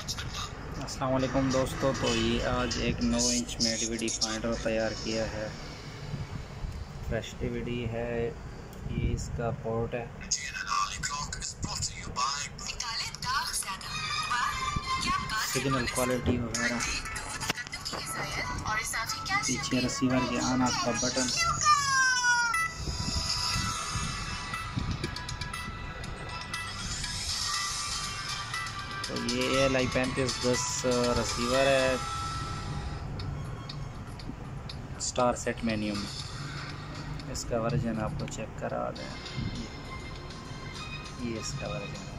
अस्सलामुअलैकुम दोस्तों, तो ये आज एक 9 इंच में डीवीडी फाइंडर तैयार किया है। फ्रेश डीवीडी है, ये इसका पोर्ट है। सिग्नल क्वालिटी वगैरह, पीछे रिसीवर के ऑन ऑफ का बटन, तो ये ALI 3510 रिसीवर है। स्टार सेट मेन्यू में इसका वर्जन आपको चेक करा दें, ये इसका वर्जन।